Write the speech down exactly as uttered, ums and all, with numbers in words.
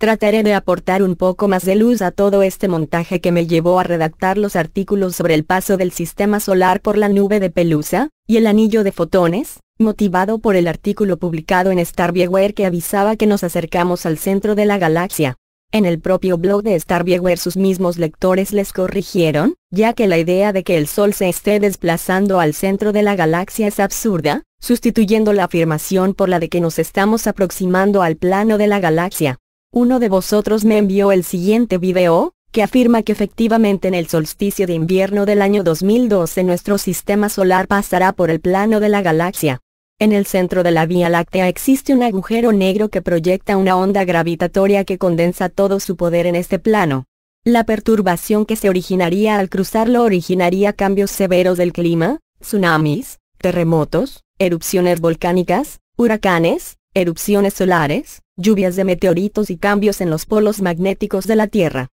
Trataré de aportar un poco más de luz a todo este montaje que me llevó a redactar los artículos sobre el paso del sistema solar por la nube de pelusa, y el anillo de fotones, motivado por el artículo publicado en Starviewer que avisaba que nos acercamos al centro de la galaxia. En el propio blog de Starviewer sus mismos lectores les corrigieron, ya que la idea de que el Sol se esté desplazando al centro de la galaxia es absurda, sustituyendo la afirmación por la de que nos estamos aproximando al plano de la galaxia. Uno de vosotros me envió el siguiente video, que afirma que efectivamente en el solsticio de invierno del año dos mil doce nuestro sistema solar pasará por el plano de la galaxia. En el centro de la Vía Láctea existe un agujero negro que proyecta una onda gravitatoria que condensa todo su poder en este plano. La perturbación que se originaría al cruzarlo originaría cambios severos del clima, tsunamis, terremotos, erupciones volcánicas, huracanes, erupciones solares, lluvias de meteoritos y cambios en los polos magnéticos de la Tierra.